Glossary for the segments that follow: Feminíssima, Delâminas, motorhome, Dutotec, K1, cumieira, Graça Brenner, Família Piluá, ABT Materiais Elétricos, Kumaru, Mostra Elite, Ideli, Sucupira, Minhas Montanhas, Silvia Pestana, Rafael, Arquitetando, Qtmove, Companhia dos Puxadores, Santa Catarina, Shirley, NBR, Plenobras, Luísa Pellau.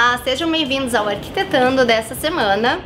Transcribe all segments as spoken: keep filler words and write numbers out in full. Olá, sejam bem-vindos ao Arquitetando dessa semana.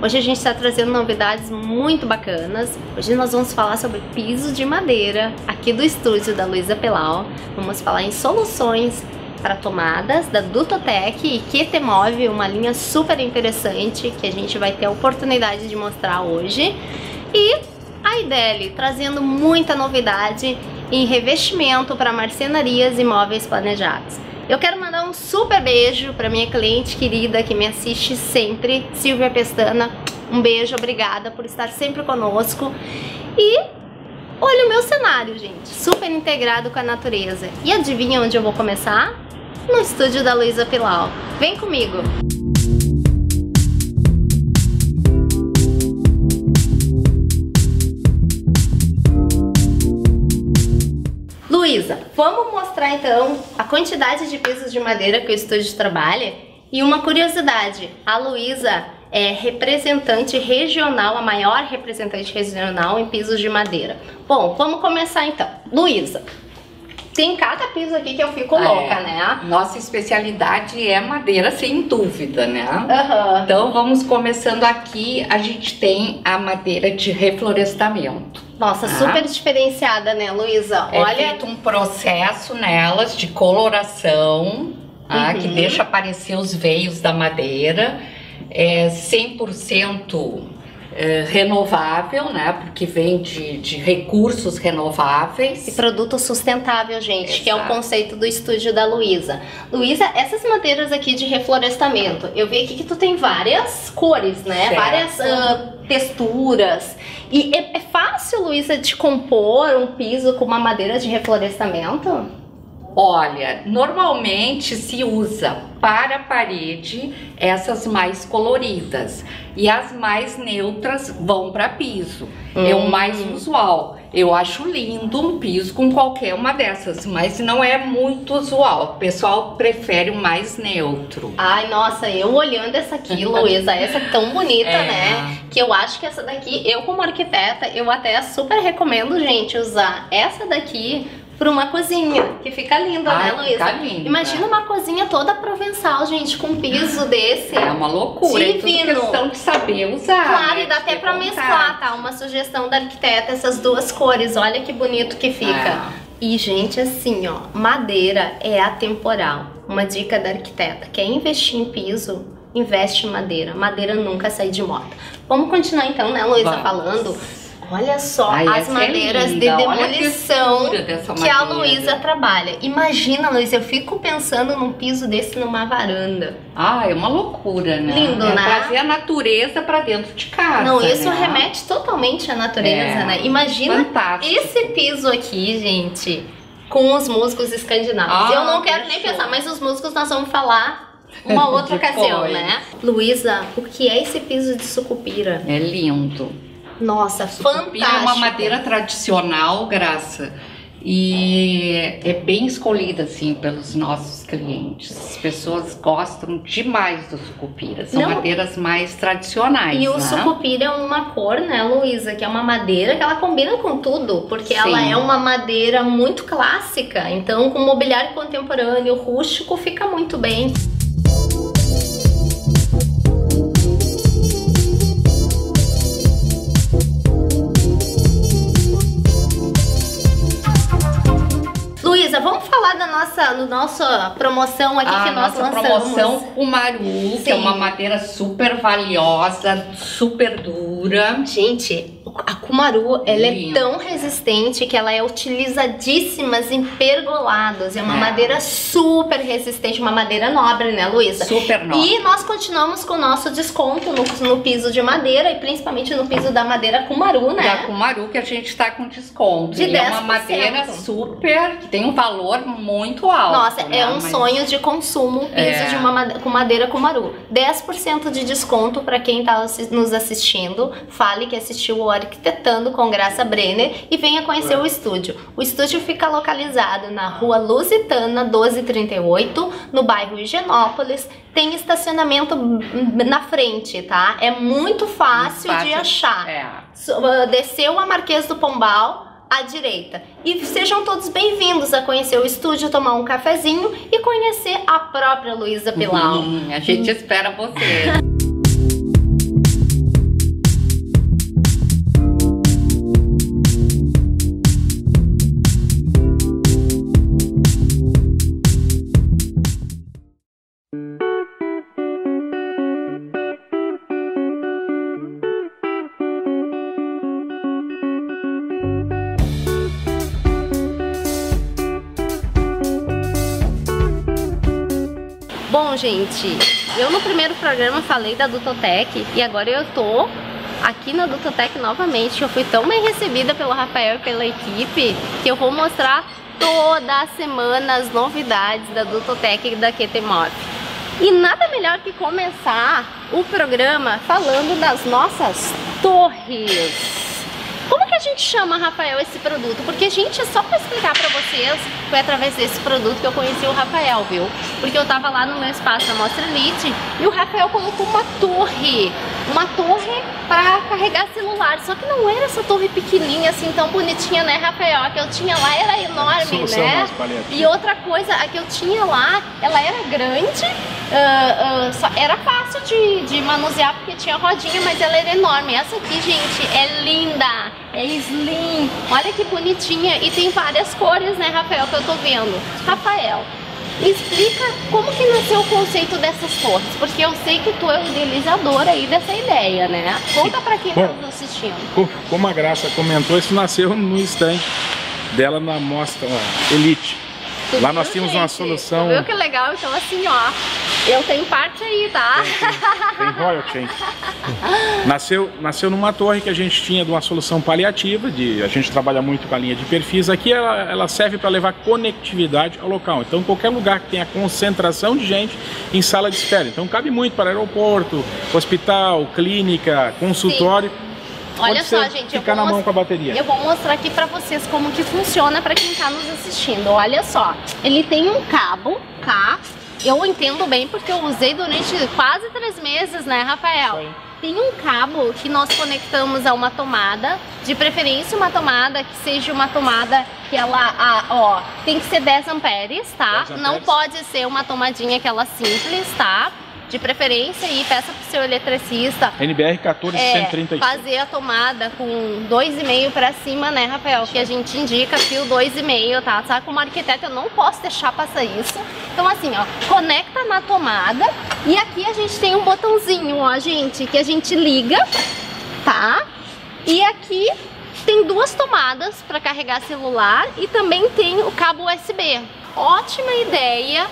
Hoje a gente está trazendo novidades muito bacanas. Hoje nós vamos falar sobre pisos de madeira aqui do estúdio da Luísa Pellau. Vamos falar em soluções para tomadas da Dutotec e Qtmove, uma linha super interessante que a gente vai ter a oportunidade de mostrar hoje. E a Ideli trazendo muita novidade em revestimento para marcenarias e móveis planejados. Eu quero mandar um super beijo para minha cliente querida que me assiste sempre, Silvia Pestana. Um beijo, obrigada por estar sempre conosco. E olha o meu cenário, gente, super integrado com a natureza. E adivinha onde eu vou começar? No estúdio da Luísa Pellau. Vem comigo! Luísa, vamos mostrar então a quantidade de pisos de madeira que o estúdio trabalha? E uma curiosidade, a Luísa é representante regional, a maior representante regional em pisos de madeira. Bom, vamos começar então. Luísa, tem cada piso aqui que eu fico louca, é, né? Nossa especialidade é madeira, sem dúvida, né? Uhum. Então vamos começando aqui, a gente tem a madeira de reflorestamento. Nossa, tá? Super diferenciada, né, Luísa? É, olha, feito um processo nelas de coloração, tá? Uhum. Que deixa aparecer os veios da madeira, é cem por cento é, renovável, né? Porque vem de, de recursos renováveis. E produto sustentável, gente. Exato. Que é o conceito do estúdio da Luísa. Luísa, essas madeiras aqui de reflorestamento, eu vi aqui que tu tem várias cores, né? Certo. Várias uh, texturas. E é fácil, Luísa, de compor um piso com uma madeira de reflorestamento? Olha, normalmente se usa para a parede essas mais coloridas e as mais neutras vão para piso. Hum. É o mais usual. Eu acho lindo um piso com qualquer uma dessas, mas não é muito usual. O pessoal prefere o mais neutro. Ai, nossa, eu olhando essa aqui, Luísa, essa é tão bonita, é, né? Que eu acho que essa daqui, eu como arquiteta, eu até super recomendo, gente, usar essa daqui para uma cozinha, que fica linda, ai, né, Luísa? Imagina uma cozinha toda provençal, gente, com um piso desse. É uma loucura, divino. É tudo questão de saber usar. Claro, né? E dá até para mesclar, tá? Uma sugestão da arquiteta, essas duas cores, olha que bonito que fica. É. E, gente, assim, ó, madeira é atemporal. Uma dica da arquiteta, quer investir em piso, investe em madeira. Madeira nunca sai de moda. Vamos continuar então, né, Luísa, falando? Olha só, ai, as madeiras é de demolição a que a Luísa trabalha. Imagina, Luísa, eu fico pensando num piso desse numa varanda. Ah, é uma loucura, né? Lindo, é, né? Trazer a natureza pra dentro de casa. Não, isso, né? Remete totalmente à natureza, é, né? Imagina fantástico. Esse piso aqui, gente, com os músicos escandinavos. Ah, eu não quero nem show. pensar, mas os músicos nós vamos falar... uma outra ocasião, né? Luísa, o que é esse piso de sucupira? É lindo. Nossa, sucupira fantástico. É uma madeira tradicional, Graça. E é bem escolhida, assim, pelos nossos clientes. As pessoas gostam demais do sucupira. São Não. madeiras mais tradicionais, E né? o sucupira é uma cor, né, Luísa? Que é uma madeira que ela combina com tudo. Porque Sim. ela é uma madeira muito clássica. Então, com mobiliário contemporâneo, rústico, fica muito bem. Vamos falar da nossa, do nossa promoção aqui ah, que nós nossa lançamos. Promoção Kumaru, Sim. que é uma madeira super valiosa, super dura. Gente, a Kumaru, ela Lindo. é tão resistente que ela é utilizadíssima em pergolados. É uma é. madeira super resistente, uma madeira nobre, né, Luísa? Super nobre. E nós continuamos com o nosso desconto no, no piso de madeira e principalmente no piso da madeira Kumaru, né? Da Kumaru que a gente tá com desconto. De dez por cento. É uma madeira super, que tem um valor muito alto. Nossa, né? É um Mas... sonho de consumo, um piso é. de uma madeira, com madeira Kumaru. dez por cento de desconto para quem tá nos assistindo. Fale que assistiu o Arquitetando com Graça Brenner e venha conhecer é. o estúdio. O estúdio fica localizado na Rua Lusitana doze trinta e oito, no bairro Higienópolis. Tem estacionamento na frente, tá? É muito fácil, muito fácil de achar. É. Desceu a Marquês do Pombal, à direita. E sejam todos bem-vindos a conhecer o estúdio, tomar um cafezinho e conhecer a própria Luísa Pellau. Hum, a gente hum. espera você. Bom, gente, eu no primeiro programa falei da Dutotec e agora eu tô aqui na Dutotec novamente. Eu fui tão bem recebida pelo Rafael e pela equipe que eu vou mostrar toda semana as novidades da Dutotec e da Qtmove. E nada melhor que começar o programa falando das nossas torres. Como que a gente chama, Rafael, esse produto? Porque, gente, só para explicar para vocês, foi através desse produto que eu conheci o Rafael, viu? Porque eu tava lá no meu espaço da Mostra Elite e o Rafael colocou uma torre, uma torre para carregar celular. Só que não era essa torre pequenininha, assim, tão bonitinha, né, Rafael? A que eu tinha lá era enorme, né? E outra coisa, a que eu tinha lá, ela era grande, uh, uh, só era fácil de, de manusear porque tinha rodinha, mas ela era enorme. Essa aqui, gente, é linda! É slim, olha que bonitinha e tem várias cores, né, Rafael, que eu tô vendo. Rafael, explica como que nasceu o conceito dessas torres, porque eu sei que tu é o idealizador aí dessa ideia, né? Conta pra quem Bom, tá nos assistindo. Como a Graça comentou, isso nasceu no stand dela na Mostra Elite. Tu lá viu, nós tínhamos gente? uma solução... Tu viu que legal? Então assim, ó, eu tenho parte aí, tá? Tem, tem, tem royalty, hein? Nasceu, nasceu numa torre que a gente tinha de uma solução paliativa, de, a gente trabalha muito com a linha de perfis. Aqui ela, ela serve para levar conectividade ao local. Então, qualquer lugar que tenha concentração de gente em sala de espera. Então, cabe muito para aeroporto, hospital, clínica, consultório. Sim. Olha só, gente, eu vou, na mão com a bateria. eu vou mostrar aqui pra vocês como que funciona pra quem tá nos assistindo. Olha só, ele tem um cabo, tá? Eu entendo bem porque eu usei durante quase três meses, né, Rafael? Tem um cabo que nós conectamos a uma tomada, de preferência uma tomada que seja uma tomada que ela, ah, ó, tem que ser dez amperes, tá? dez amperes. Não pode ser uma tomadinha aquela simples, tá? De preferência, e peça pro seu eletricista N B R um quatro um três zero é, fazer a tomada com dois e meio para cima, né, Rafael? Que a gente indica fio dois e meio, tá? Sabe, como arquiteto eu não posso deixar passar isso. Então assim, ó, conecta na tomada e aqui a gente tem um botãozinho, ó, gente, que a gente liga, tá? E aqui tem duas tomadas para carregar celular e também tem o cabo U S B. Ótima ideia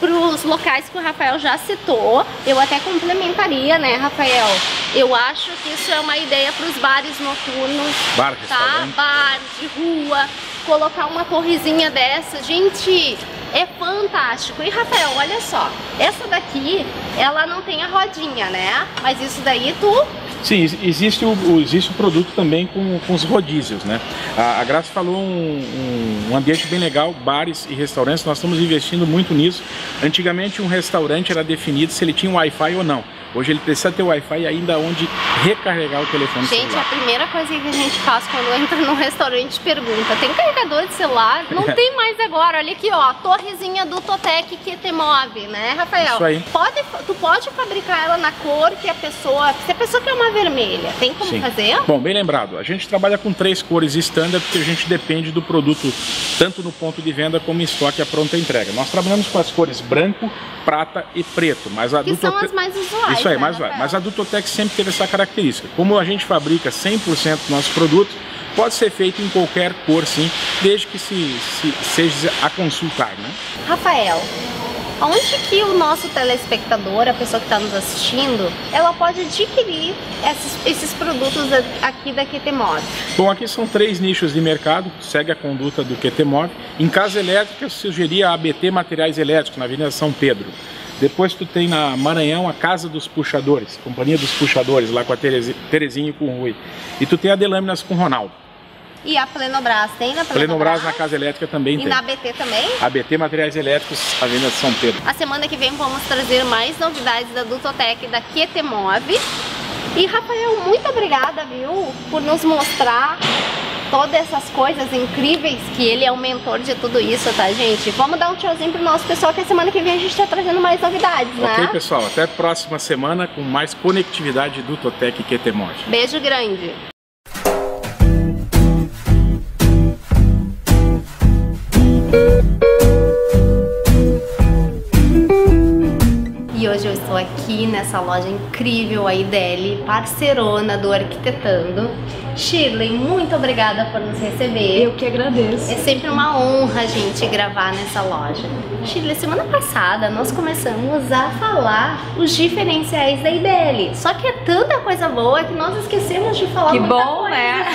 para os locais que o Rafael já citou. Eu até complementaria, né, Rafael? Eu acho que isso é uma ideia para os bares noturnos, bar, tá? Bar de rua, colocar uma torrezinha dessa, gente, é fantástico. E Rafael, olha só, essa daqui, ela não tem a rodinha, né? Mas isso daí tu... Sim, existe o, existe o produto também com, com os rodízios, né? A, a Graça falou um, um ambiente bem legal, bares e restaurantes, nós estamos investindo muito nisso. Antigamente um restaurante era definido se ele tinha um Wi-Fi ou não. Hoje ele precisa ter Wi-Fi ainda onde recarregar o telefone gente, celular. Gente, a primeira coisa que a gente faz quando entra num restaurante pergunta, tem carregador de celular? Não tem mais agora, olha aqui, ó, a torrezinha do Dutotec Qtmove, né, Rafael? Isso aí. Pode, tu pode fabricar ela na cor que a pessoa, se a pessoa quer uma vermelha, tem como Sim. fazer? Bom, bem lembrado, a gente trabalha com três cores standard porque a gente depende do produto, tanto no ponto de venda como em estoque a pronta entrega. Nós trabalhamos com as cores branco, prata e preto, mas a Dutotec... são as mais usuais. Isso Isso aí, mais vale. Mas a Dutotec sempre teve essa característica. Como a gente fabrica cem por cento dos nossos produtos, pode ser feito em qualquer cor, sim, desde que se, se, seja a consultar, né? Rafael, onde que o nosso telespectador, a pessoa que está nos assistindo, ela pode adquirir esses, esses produtos aqui da Qtmove? Bom, aqui são três nichos de mercado, segue a conduta do Qtmove. Em casa elétrica, eu sugeria a A B T Materiais Elétricos, na Avenida São Pedro. Depois tu tem na Maranhão a Casa dos Puxadores, Companhia dos Puxadores, lá com a Terezinha e com o Rui. E tu tem a Delâminas com o Ronaldo. E a Plenobras, tem na Plenobras? Plenobras na Casa Elétrica também e tem. E na A B T também? A B T Materiais Elétricos, Avenida São Pedro. A semana que vem vamos trazer mais novidades da Dutotec e da Qtmove. E Rafael, muito obrigada, viu, por nos mostrar todas essas coisas incríveis, que ele é o mentor de tudo isso, tá, gente? Vamos dar um tchauzinho pro nosso pessoal, que a semana que vem a gente tá trazendo mais novidades, né? Ok, pessoal, até a próxima semana com mais conectividade do Dutotec e Qtmove. Beijo grande! E hoje eu estou aqui nessa loja incrível, a Ideli, parceirona do Arquitetando. Shirley, muito obrigada por nos receber. Eu que agradeço. É sempre uma honra, gente, gravar nessa loja. Shirley, semana passada nós começamos a falar os diferenciais da Ideli. Só que é tanta coisa boa que nós esquecemos de falar. Que bom, né?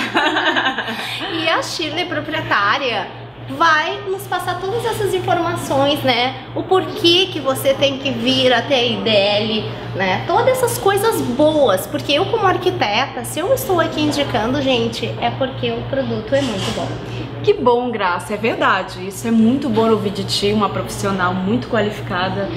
E a Shirley, proprietária, vai nos passar todas essas informações, né? O porquê que você tem que vir até a Ideli, né? Todas essas coisas boas, porque eu, como arquiteta, se eu estou aqui indicando, gente, é porque o produto é muito bom. Que bom, Graça, é verdade. Isso é muito bom ouvir de ti, uma profissional muito qualificada.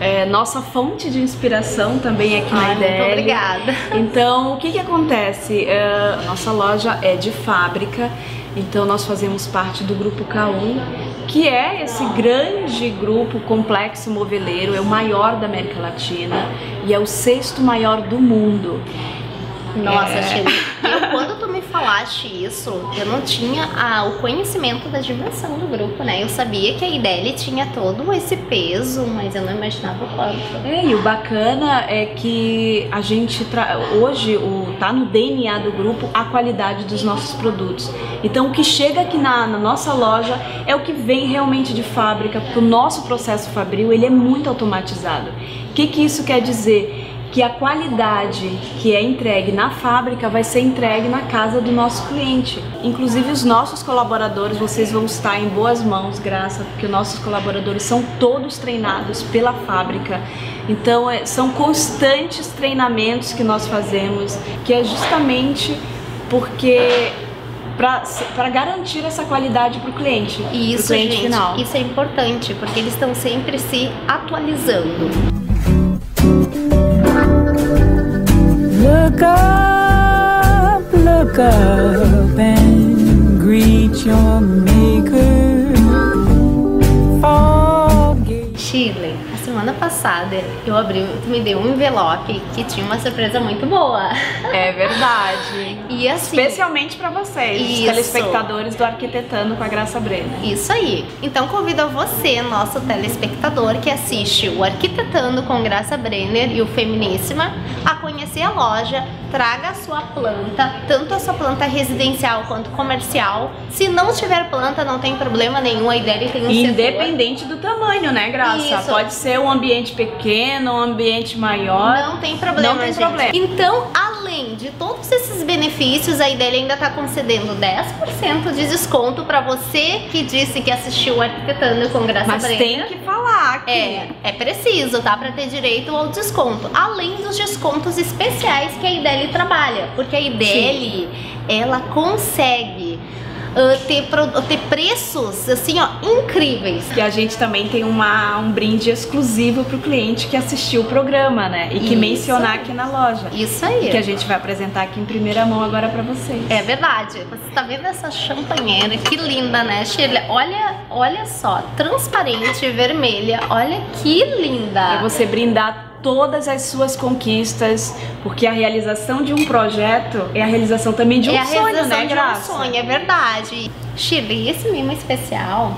É, nossa fonte de inspiração também aqui na Ideli. Muito obrigada. Então, o que que acontece? É, nossa loja é de fábrica. Então nós fazemos parte do grupo K um, que é esse grande grupo complexo moveleiro, é o maior da América Latina e é o sexto maior do mundo. Nossa, é. Gente, eu, quando tu me falaste isso, eu não tinha a, o conhecimento da dimensão do grupo, né? Eu sabia que a Ideli tinha todo esse peso, mas eu não imaginava o quanto. É, e o bacana é que a gente, tra... hoje, o... tá no D N A do grupo a qualidade dos nossos produtos. Então o que chega aqui na, na nossa loja é o que vem realmente de fábrica, porque o nosso processo fabril, ele é muito automatizado. O que que isso quer dizer? Que a qualidade que é entregue na fábrica vai ser entregue na casa do nosso cliente. Inclusive os nossos colaboradores, vocês vão estar em boas mãos, Graça, porque os nossos colaboradores são todos treinados pela fábrica. Então são constantes treinamentos que nós fazemos, que é justamente porque... para garantir essa qualidade para o cliente, isso, pro cliente gente, final. Isso é importante, porque eles estão sempre se atualizando. Look up, look up and greet your maker. Forget. Shirley, a semana passada eu abri, tu me deu um envelope que tinha uma surpresa muito boa. É verdade. E assim, especialmente para vocês, isso, os telespectadores do Arquitetando com a Graça Brenner. Isso aí. Então convido a você, nosso telespectador que assiste o Arquitetando com Graça Brenner e o Feminíssima, a conhecer a loja, traga a sua planta, tanto a sua planta residencial quanto comercial. Se não tiver planta, não tem problema nenhum, a Ideli tem um independente setor. Do tamanho, né, Graça? Isso. Pode ser um ambiente pequeno, um ambiente maior. Não tem problema, não tem gente. Problema. Então, além de todos esses benefícios, a Ideli ainda está concedendo dez por cento de desconto para você que disse que assistiu o Arquitetando com Graça Brenner. Mas tem que falar aqui. É, é preciso, tá? Para ter direito ao desconto. Além dos descontos especiais que a Ideli trabalha. Porque a Ideli, ela consegue Uh, ter, pro, ter preços assim, ó, incríveis. Que a gente também tem uma, um brinde exclusivo pro cliente que assistiu o programa, né? E que isso, mencionar aqui na loja. Isso aí. E que a gente vai apresentar aqui em primeira mão agora pra vocês. É verdade. Você tá vendo essa champanheira? Que linda, né, Shirley? Olha, olha só, transparente, vermelha. Olha que linda. E você brindar todas as suas conquistas, porque a realização de um projeto é a realização também de um é sonho, né, Graça? É a realização de um sonho, é verdade. Shirley, esse mimo especial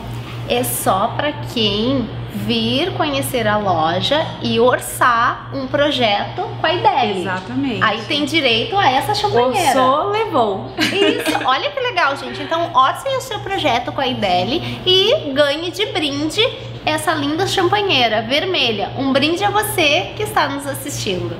é só para quem vir conhecer a loja e orçar um projeto com a Ideli. Exatamente. Aí tem direito a essa champanheira. Orçou, levou. Isso, olha que legal, gente. Então, orçem o seu projeto com a Ideli e ganhe de brinde essa linda champanheira vermelha. Um brinde a você que está nos assistindo.